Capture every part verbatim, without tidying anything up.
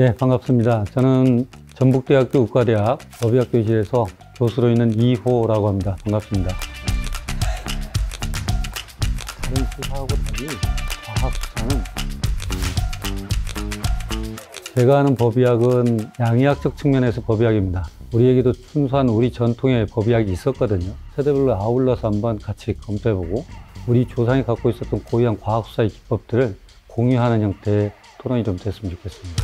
예, 반갑습니다. 저는 전북대학교 의과대학 법의학 교실에서 교수로 있는 이호라고 합니다. 반갑습니다. 다른 수사하고 달리 과학 수사는 제가 하는 법의학은 양의학적 측면에서 법의학입니다. 우리에게도 순수한 우리 전통의 법의학이 있었거든요. 세대별로 아울러서 한번 같이 검토해보고 우리 조상이 갖고 있었던 고유한 과학 수사의 기법들을 공유하는 형태의 토론이 좀 됐으면 좋겠습니다.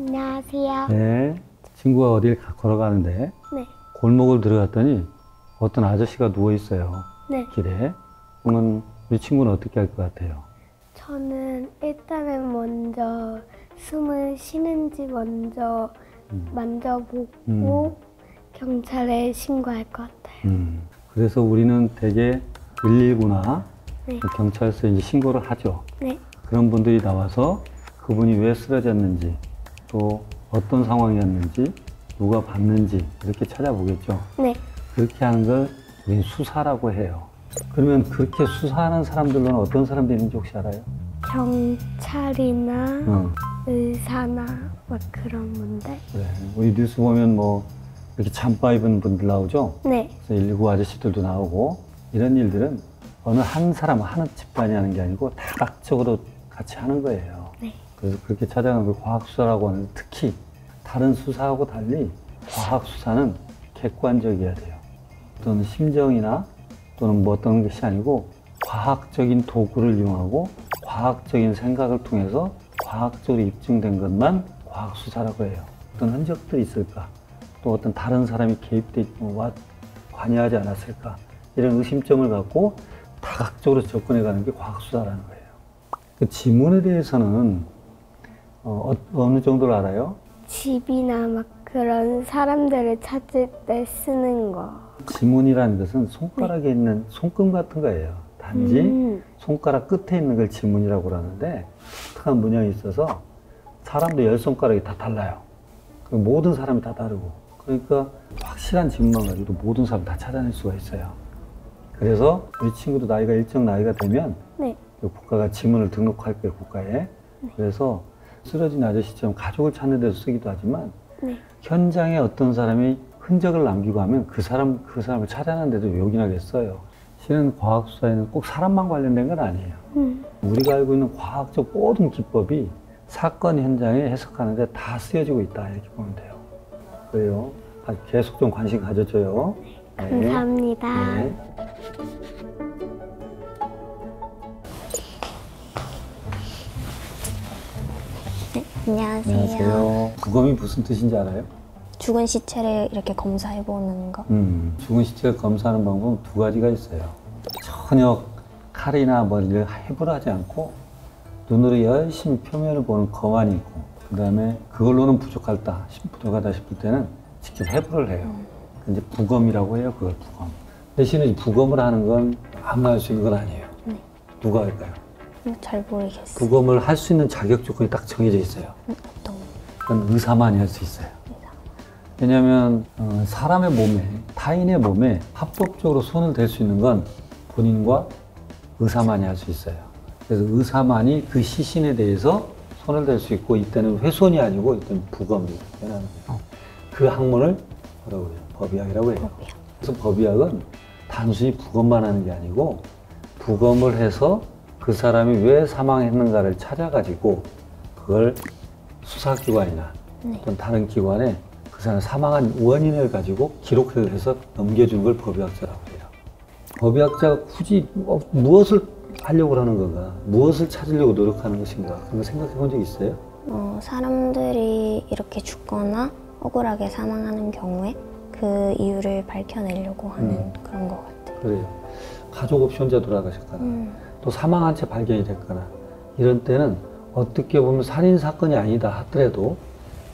안녕하세요. 네, 친구가 어딜 걸어가는데 네. 골목을 들어갔더니 어떤 아저씨가 누워있어요. 네. 길에. 그러면 우리 친구는 어떻게 할 것 같아요? 저는 일단은 먼저 숨을 쉬는지 먼저 음. 만져보고 음. 경찰에 신고할 것 같아요. 음. 그래서 우리는 대개 일일구나 네. 경찰서에 이제 신고를 하죠. 네. 그런 분들이 나와서 그분이 왜 쓰러졌는지 또 어떤 상황이었는지 누가 봤는지 이렇게 찾아보겠죠. 네. 그렇게 하는 걸 우리는 수사라고 해요. 그러면 그렇게 수사하는 사람들로는 어떤 사람들이 있는지 혹시 알아요? 경찰이나 응. 의사나 막 그런 건데. 그래. 우리 뉴스 보면 뭐 이렇게 잠바 입은 분들 나오죠? 네. 그래서 일일구 아저씨들도 나오고 이런 일들은 어느 한 사람, 한 집단이 하는 게 아니고 다각적으로 같이 하는 거예요. 네. 그래서 그렇게 찾아가는 걸 과학수사라고 하는데 특히 다른 수사하고 달리 과학수사는 객관적이어야 돼요. 어떤 심정이나 또는 뭐 어떤 것이 아니고 과학적인 도구를 이용하고 과학적인 생각을 통해서 과학적으로 입증된 것만 과학수사라고 해요. 어떤 흔적들이 있을까? 또 어떤 다른 사람이 개입돼 있고 관여하지 않았을까? 이런 의심점을 갖고 다각적으로 접근해가는 게 과학수사라는 거예요. 그 지문에 대해서는 어, 어느 정도로 알아요? 집이나 막 그런 사람들을 찾을 때 쓰는 거. 지문이라는 것은 손가락에 네. 있는 손금 같은 거예요. 단지 음. 손가락 끝에 있는 걸 지문이라고 하는데 특한 문양이 있어서 사람도 열 손가락이 다 달라요. 모든 사람이 다 다르고 그러니까 확실한 지문만 가지고도 모든 사람 다 찾아낼 수가 있어요. 그래서 우리 친구도 나이가 일정 나이가 되면 네. 국가가 지문을 등록할 거예요. 국가에. 네. 그래서 쓰러진 아저씨처럼 가족을 찾는 데서 쓰기도 하지만 네. 현장에 어떤 사람이 흔적을 남기고 하면 그 사람, 그 사람을 찾아내는데도 요긴하게 써요. 실은 과학수사에는 꼭 사람만 관련된 건 아니에요. 음. 우리가 알고 있는 과학적 모든 기법이 사건 현장에 해석하는데 다 쓰여지고 있다. 이렇게 보면 돼요. 그래요. 계속 좀 관심 가져줘요. 네. 감사합니다. 네. 네, 안녕하세요. 안녕하세요. 부검이 무슨 뜻인지 알아요? 죽은 시체를 이렇게 검사해보는 거? 음, 죽은 시체를 검사하는 방법은 두 가지가 있어요. 전혀 칼이나 머리를 해부를 하지 않고 눈으로 열심히 표면을 보는 검안이 있고 그 다음에 그걸로는 부족하다, 부족하다 싶을 때는 직접 해부를 해요. 음. 이제 부검이라고 해요, 그걸 부검. 대신에 부검을 하는 건 아무나 할 수 있는 건 아니에요. 네. 누가 할까요? 음, 잘 모르겠어요. 부검을 할 수 있는 자격 조건이 딱 정해져 있어요. 음, 어떤? 그건 의사만이 할 수 있어요. 왜냐하면 사람의 몸에, 타인의 몸에 합법적으로 손을 댈 수 있는 건 본인과 의사만이 할 수 있어요. 그래서 의사만이 그 시신에 대해서 손을 댈 수 있고 이때는 훼손이 아니고 이때는 부검이에요. 그 학문을 뭐라고 해요? 법의학이라고 해요. 그래서 법의학은 단순히 부검만 하는 게 아니고 부검을 해서 그 사람이 왜 사망했는가를 찾아가지고 그걸 수사기관이나 네. 어떤 다른 기관에 그 사람 사망한 원인을 가지고 기록을 해서 넘겨주는 걸 법의학자라고 해요. 법의학자가 굳이 무엇을 하려고 하는 건가? 무엇을 찾으려고 노력하는 것인가? 그런 거 생각해 본 적 있어요? 어, 사람들이 이렇게 죽거나 억울하게 사망하는 경우에 그 이유를 밝혀내려고 하는 음. 그런 것 같아요. 그래요. 가족 없이 혼자 돌아가셨거나 음. 또 사망한 채 발견이 됐거나 이런 때는 어떻게 보면 살인사건이 아니다 하더라도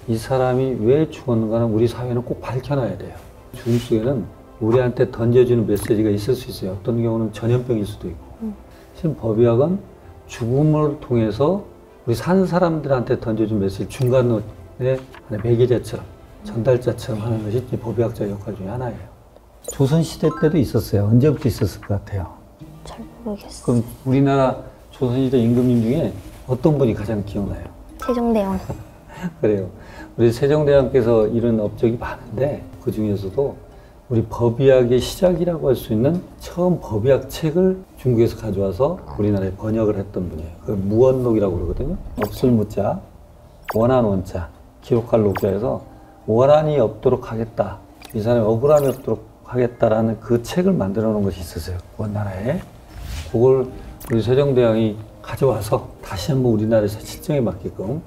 이 사람이 왜 죽었는가는 우리 사회는 꼭 밝혀놔야 돼요. 죽음 속에는 우리한테 던져주는 메시지가 있을 수 있어요. 어떤 경우는 전염병일 수도 있고. 음. 지금 법의학은 죽음을 통해서 우리 사는 사람들한테 던져준 메시지, 중간에 매개자처럼, 전달자처럼 하는 것이 법의학자의 역할 중에 하나예요. 조선시대 때도 있었어요. 언제부터 있었을 것 같아요? 잘 모르겠어요. 그럼 우리나라 조선시대 임금님 중에 어떤 분이 가장 기억나요? 세종대왕. 그래요. 우리 세종대왕께서 이런 업적이 많은데 그 중에서도 우리 법의학의 시작이라고 할 수 있는 처음 법의학 책을 중국에서 가져와서 우리나라에 번역을 했던 분이에요. 그 무원록이라고 그러거든요. 없을 무자, 원한 원자, 기록할 녹자에서 원한이 없도록 하겠다, 이 사람이 억울함이 없도록 하겠다라는 그 책을 만들어 놓은 것이 있었어요. 원나라에. 그걸 우리 세종대왕이 가져와서 다시 한번 우리나라에서 실정에 맞게끔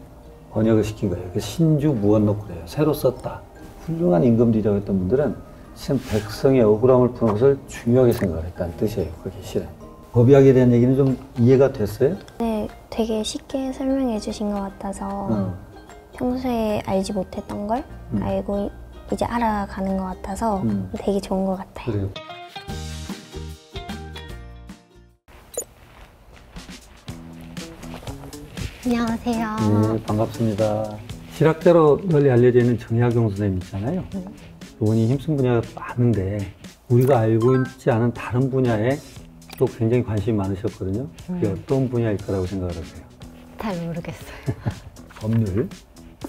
번역을 시킨 거예요. 신주무원록 그래요. 새로 썼다. 훌륭한 임금들이라고 했던 분들은 신 백성의 억울함을 푸는 것을 중요하게 생각했다는 뜻이에요. 그게 실은. 법의학에 대한 얘기는 좀 이해가 됐어요? 네, 되게 쉽게 설명해 주신 것 같아서 음. 평소에 알지 못했던 걸 음. 알고 이제 알아가는 것 같아서 음. 되게 좋은 것 같아요. 그래요. 안녕하세요. 네, 반갑습니다. 실학자로 널리 알려져 있는 정약용 선생님 있잖아요. 음. 이분이 힘쓴 분야가 많은데 우리가 알고 있지 않은 다른 분야에 또 굉장히 관심이 많으셨거든요. 그게 음. 어떤 분야일 거라고 생각을 하세요? 잘 모르겠어요. 법률,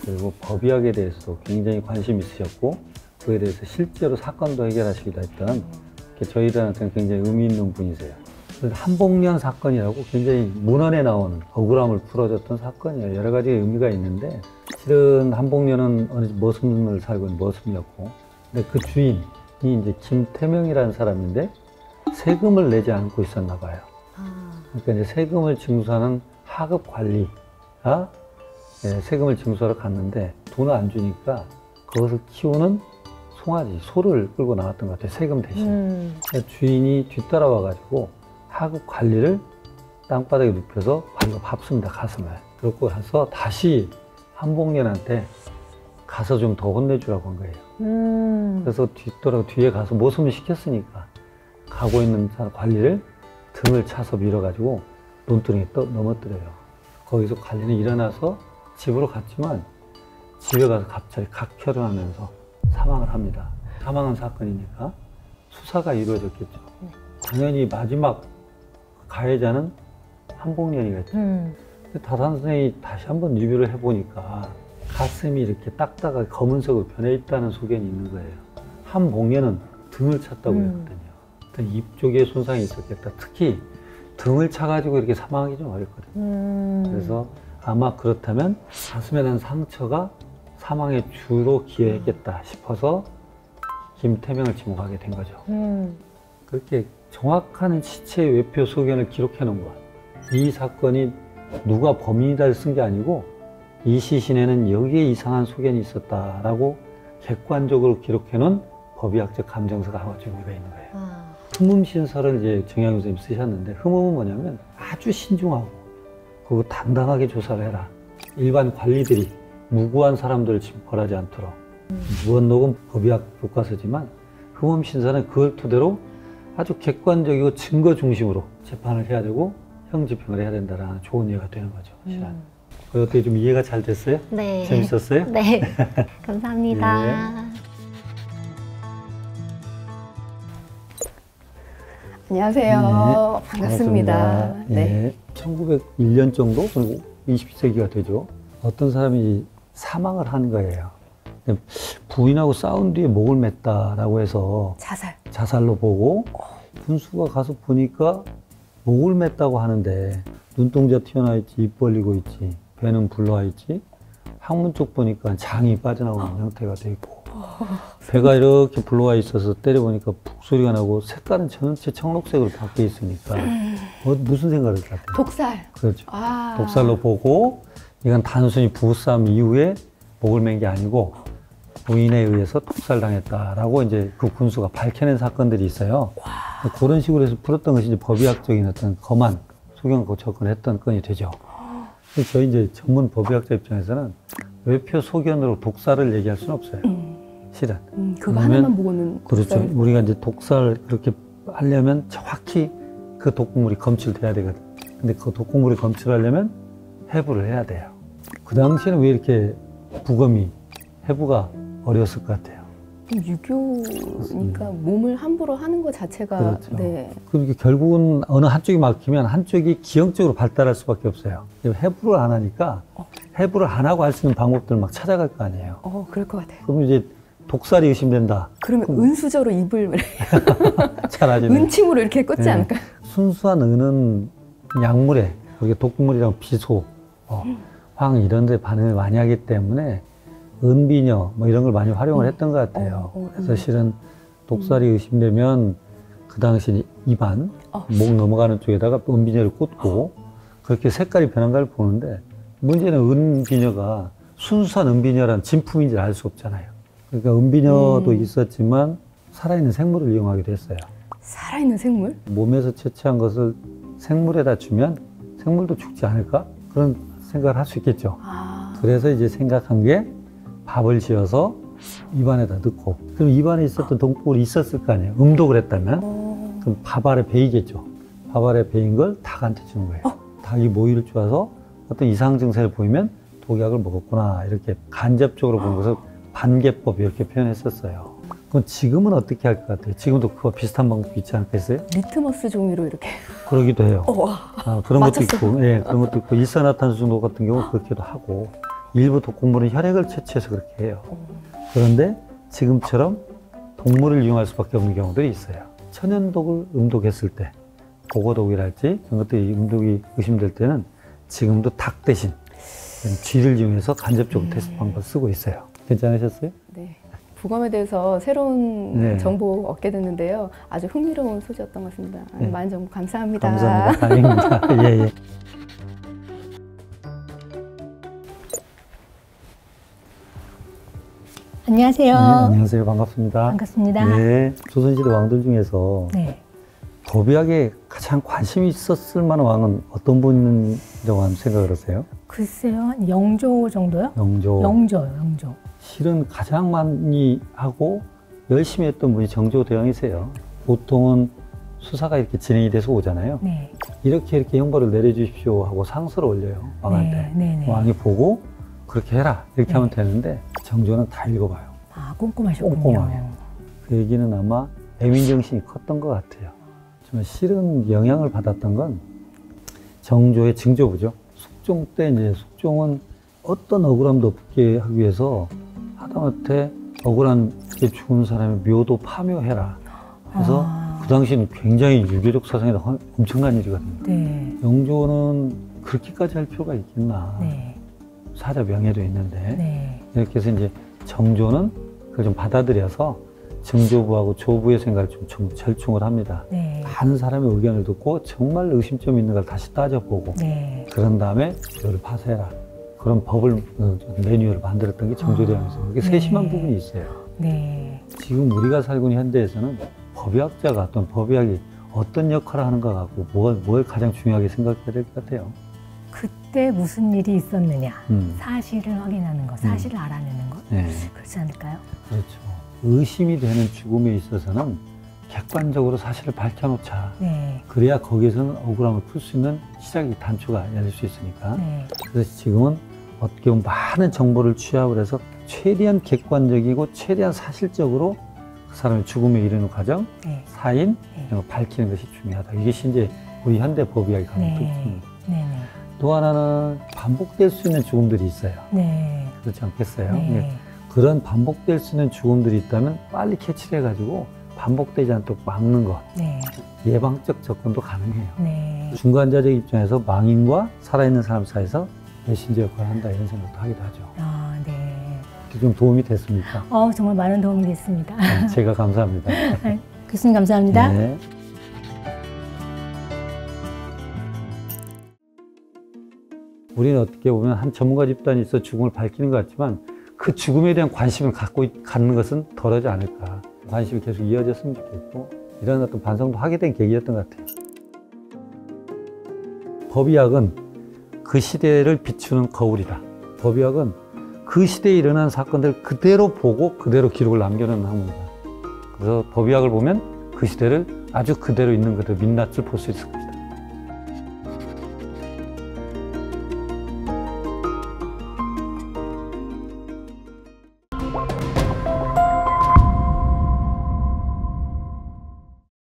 그리고 법의학에 대해서도 굉장히 관심이 있으셨고 그에 대해서 실제로 사건도 해결하시기도 했던 저희들한테는 굉장히 의미 있는 분이세요. 한봉련 사건이라고 굉장히 문헌에 나오는 억울함을 풀어줬던 사건이에요. 여러 가지 의미가 있는데 실은 한봉련은 어느 머슴을 살고 있는 머슴이었고 근데 그 주인이 이제 김태명이라는 사람인데 세금을 내지 않고 있었나 봐요. 그러니까 이제 세금을 징수하는 하급 관리가 예, 세금을 징수하러 갔는데 돈을 안 주니까 그것을 키우는 송아지, 소를 끌고 나왔던 것 같아요. 세금 대신. 음. 그러니까 주인이 뒤따라와가지고 하급 관리를 땅바닥에 눕혀서 발로 밟습니다. 가슴을. 그러고 가서 다시 한봉련한테 가서 좀 더 혼내주라고 한 거예요. 음. 그래서 뒤돌아 뒤에 가서 모습을 시켰으니까 가고 있는 관리를 등을 차서 밀어가지고 논두렁에 떠, 넘어뜨려요. 거기서 관리는 일어나서 집으로 갔지만 집에 가서 갑자기 각혈을 하면서 사망을 합니다. 사망한 사건이니까 수사가 이루어졌겠죠. 네. 당연히 마지막 가해자는 한봉련이겠죠. 음. 다산 선생이 다시 한번 리뷰를 해보니까 가슴이 이렇게 딱딱하게 검은색으로 변해 있다는 소견이 있는 거예요. 한봉련은 등을 찼다고 했거든요. 음. 입 쪽에 손상이 있었겠다. 특히 등을 차가지고 이렇게 사망하기 좀 어렵거든요. 음. 그래서 아마 그렇다면 가슴에 난 상처가 사망의 주로 기여했겠다 싶어서 김태명을 지목하게 된 거죠. 음. 그렇게 정확한 시체의 외표 소견을 기록해 놓은 것. 이 사건이 누가 범인이다를 쓴 게 아니고 이 시신에는 여기에 이상한 소견이 있었다라고 객관적으로 기록해 놓은 법의학적 감정서가 하나 준비가 있는 거예요. 아. 흠음신설을 이제 정약용 선생님 쓰셨는데 흠음은 뭐냐면 아주 신중하고 그거 당당하게 조사를 해라. 일반 관리들이 무고한 사람들을 징벌하지 않도록. 음. 무언록은 법의학 교과서지만 흠음신설은 그걸 토대로 아주 객관적이고 증거 중심으로 재판을 해야 되고 형집행을 해야 된다라는 좋은 이해가 되는 거죠. 음. 어떻게 좀 이해가 잘 됐어요? 네. 재밌었어요? 네. 감사합니다. 예. 안녕하세요. 네, 반갑습니다. 반갑습니다. 네. 예, 천구백일 년 정도, 이십 세기가 되죠. 어떤 사람이 사망을 한 거예요. 부인하고 싸운 뒤에 목을 맸다라고 해서 자살. 자살로 보고 분수가 가서 보니까 목을 맸다고 하는데 눈동자 튀어나와 있지, 입 벌리고 있지, 배는 불러와 있지, 항문 쪽 보니까 장이 빠져나오는 어. 형태가 돼 있고 어. 배가 이렇게 불러와 있어서 때려보니까 북소리가 나고 색깔은 전체 청록색으로 바뀌어 있으니까 어, 무슨 생각을 했을까요? 독살. 그렇죠. 아. 독살로 보고 이건 단순히 부부싸움 이후에 목을 맨 게 아니고 부인에 의해서 독살당했다라고 이제 그 군수가 밝혀낸 사건들이 있어요. 와. 그런 식으로 해서 풀었던 것이 이제 법의학적인 어떤 검안 소견과 접근했던 건이 되죠. 그래서 저희 이제 전문 법의학자 입장에서는 외표 소견으로 독살을 얘기할 수는 없어요. 음. 실은. 음, 그거 하나만 보고는. 그렇죠. 독살. 우리가 이제 독살 그렇게 하려면 정확히 그 독극물이 검출돼야 되거든. 근데 그 독극물이 검출하려면 해부를 해야 돼요. 그 당시에는 왜 이렇게 부검이 해부가 어려웠을 것 같아요. 하필 유교니까 음. 몸을 함부로 하는 것 자체가 그렇죠. 네. 그러니까 결국은 어느 한쪽이 막히면 한쪽이 기형적으로 발달할 수밖에 없어요. 해부를 안 하니까 어. 해부를 안 하고 할 수 있는 방법들을 막 찾아갈 거 아니에요. 어, 그럴 것 같아요. 그럼 이제 독살이 의심된다. 그러면 그럼... 은수저로 입을 잘 아시네. 은침으로 이렇게 꽂지 네. 않을까? 순수한 은은 약물에 독극물이랑 비소, 어, 황 이런 데 반응을 많이 하기 때문에 은비녀 뭐 이런 걸 많이 활용을 했던 것 같아요. 어, 어, 그래서 실은 독살이 의심되면 그 당시 입안, 어. 목 넘어가는 쪽에다가 은비녀를 꽂고 그렇게 색깔이 변한 걸 보는데 문제는 은비녀가 순수한 은비녀란 진품인지를 알 수 없잖아요. 그러니까 은비녀도 음. 있었지만 살아있는 생물을 이용하기도 했어요. 살아있는 생물? 몸에서 채취한 것을 생물에다 주면 생물도 죽지 않을까? 그런 생각을 할 수 있겠죠. 아. 그래서 이제 생각한 게 밥을 지어서 입안에다 넣고 그럼 입안에 있었던 동물이 있었을 거 아니에요. 음독을 했다면 어. 그럼 밥 아래 베이겠죠. 밥 아래 베인 걸 닭한테 주는 거예요. 어. 닭이 모이를 쪼아서 어떤 이상 증세를 보이면 독약을 먹었구나 이렇게 간접적으로 보는 어. 것을 반개법 이렇게 표현했었어요. 그건 지금은 어떻게 할 것 같아요? 지금도 그거 비슷한 방법이 있지 않겠어요? 리트머스 종이로 이렇게. 그러기도 해요. 어, 아, 그런 맞췄어. 것도 있고, 예, 그런 것도 있고, 일산화탄소 중독 같은 경우 그렇게도 하고, 일부 독극물은 혈액을 채취해서 그렇게 해요. 그런데 지금처럼 동물을 이용할 수밖에 없는 경우들이 있어요. 천연독을 음독했을 때, 고거독이랄지 그런 것들이 음독이 의심될 때는 지금도 닭 대신 쥐를 이용해서 간접적으로 음. 테스트 방법을 쓰고 있어요. 괜찮으셨어요? 네. 부검에 대해서 새로운 네. 정보 얻게 됐는데요. 아주 흥미로운 소지였던 것 같습니다. 네. 많은 정보 감사합니다. 감사합니다. 다행입니다. 예, 예. 안녕하세요. 네, 안녕하세요. 반갑습니다. 반갑습니다. 네, 조선시대 왕들 중에서 네. 도비학에 가장 관심이 있었을 만한 왕은 어떤 분이라고 생각을 하세요? 글쎄요. 영조 정도요? 영조. 영조요. 영조. 실은 가장 많이 하고 열심히 했던 분이 정조 대왕이세요. 보통은 수사가 이렇게 진행이 돼서 오잖아요. 네. 이렇게 이렇게 형벌을 내려주십시오 하고 상서를 올려요. 왕한테. 네, 네, 네. 왕이 보고 그렇게 해라 이렇게 네. 하면 되는데 정조는 다 읽어봐요. 아, 꼼꼼하셨군요. 꼼꼼해요. 그 얘기는 아마 애민정신이 컸던 것 같아요. 좀 실은 영향을 받았던 건 정조의 증조부죠. 숙종 때 이제 숙종은 어떤 억울함도 없게 하기 위해서 하다못해 억울한 게 죽은 사람의 묘도 파묘해라. 그래서 아. 그 당시는 굉장히 유교적 사상에 엄청난 일이거든요. 네. 영조는 그렇게까지 할 필요가 있겠나. 네. 사자 명예도 있는데 네. 이렇게 해서 이제 정조는 그걸 좀 받아들여서 증조부하고 조부의 생각을 좀 절충을 합니다. 네. 많은 사람의 의견을 듣고 정말 의심점이 있는 걸 다시 따져보고 네. 그런 다음에 묘를 파쇄해라. 그런 법을 매뉴얼을 만들었던 게 정조대왕에서 그게 세심한 네. 부분이 있어요. 네. 지금 우리가 살고 있는 현대에서는 법의학자가 어떤 법의학이 어떤 역할을 하는가 갖고 뭘, 뭘 가장 중요하게 생각해야 될 것 같아요. 그때 무슨 일이 있었느냐 음. 사실을 확인하는 것, 사실을 음. 알아내는 것 네. 그렇지 않을까요? 그렇죠. 의심이 되는 죽음에 있어서는 객관적으로 사실을 밝혀놓자. 네. 그래야 거기에서는 억울함을 풀 수 있는 시작이 단초가 열릴 수 있으니까. 네. 그래서 지금은 어떻게 보면 많은 정보를 취합을 해서 최대한 객관적이고 최대한 사실적으로 그 사람의 죽음에 이르는 과정, 네. 사인 네. 이런 걸 밝히는 것이 중요하다. 이게 이제 우리 현대 법의학이 가는 특징입니다. 네. 네. 또 하나는 반복될 수 있는 죽음들이 있어요. 네. 그렇지 않겠어요? 네. 네. 그런 반복될 수 있는 죽음들이 있다면 빨리 캐치를 해가지고 반복되지 않도록 막는 것. 네. 예방적 접근도 가능해요. 네. 중간자적 입장에서 망인과 살아있는 사람 사이에서 메신저 역할을 한다 이런 생각도 하기도 하죠. 아, 네. 좀 도움이 됐습니까? 어, 정말 많은 도움이 됐습니다. 네, 제가 감사합니다. 네, 교수님 감사합니다. 네. 우리는 어떻게 보면 한 전문가 집단이 있어 죽음을 밝히는 것 같지만 그 죽음에 대한 관심을 갖고 갖는 것은 덜하지 않을까. 관심이 계속 이어졌으면 좋겠고 이런 어떤 반성도 하게 된 계기였던 것 같아요. 법의학은 그 시대를 비추는 거울이다. 법의학은 그 시대에 일어난 사건들을 그대로 보고 그대로 기록을 남겨놓는 학문이다. 그래서 법의학을 보면 그 시대를 아주 그대로 있는 그대로 민낯을 볼 수 있을 것이다.